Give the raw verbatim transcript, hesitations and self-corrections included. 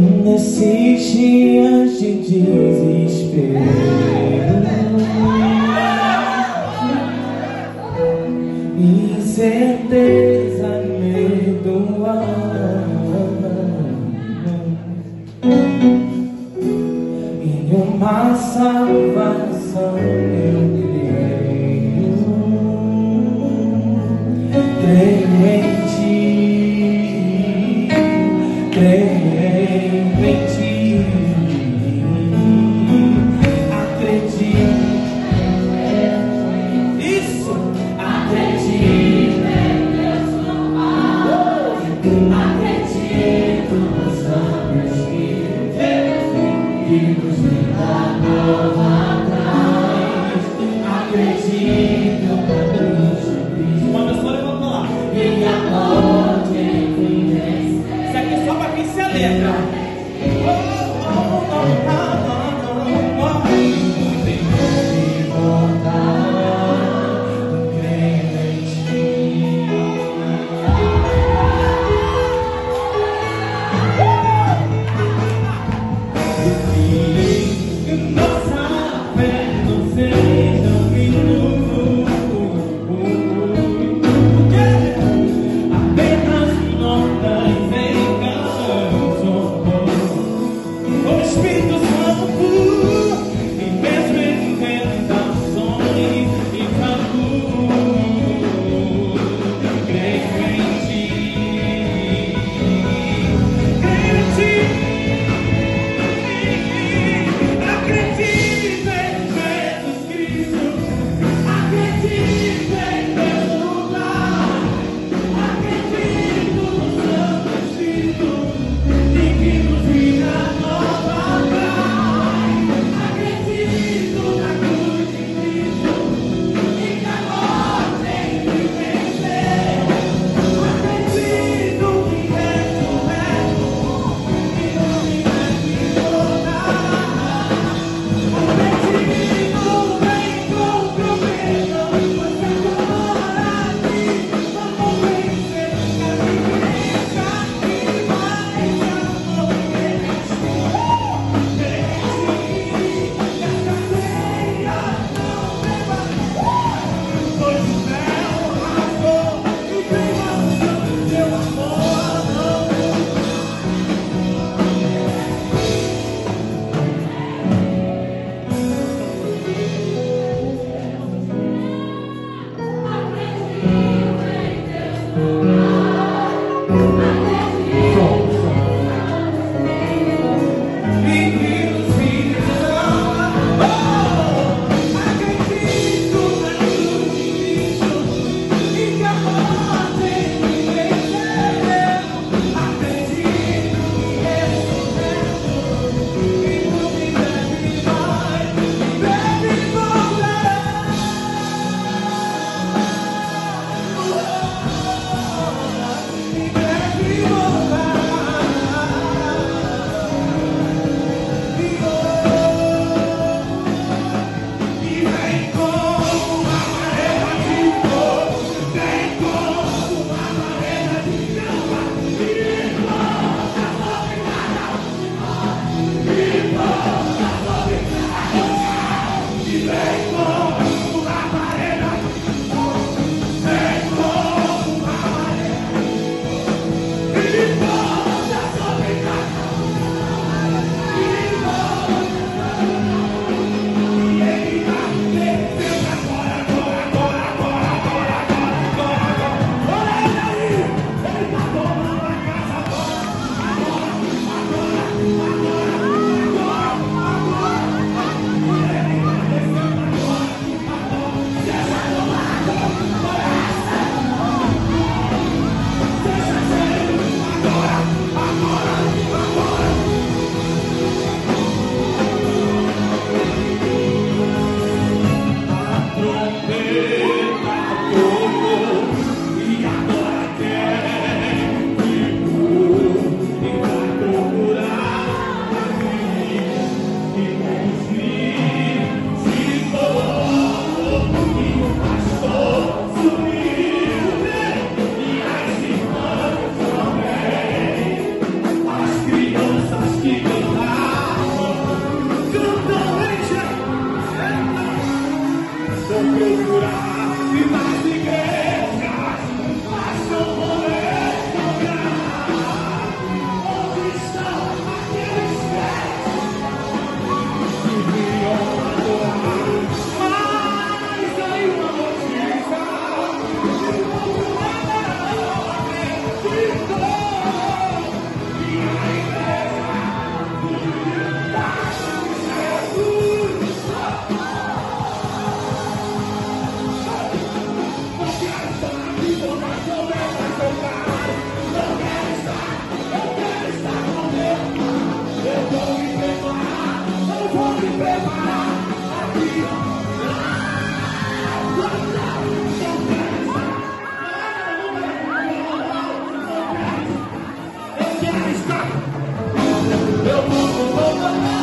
nesses dias de desespero, incerteza, medo, em uma salvação eu creio, creio em ti, creio em ti, acredito, isso, acredito em Deus no mal, acredito nos anos que Deus e nos dá novo atrás, acredito no Manda só levantar lá. Minha morte em quem desce. Isso aqui é só pra quem se alegra. Espírito Santo. Eu vou voltar.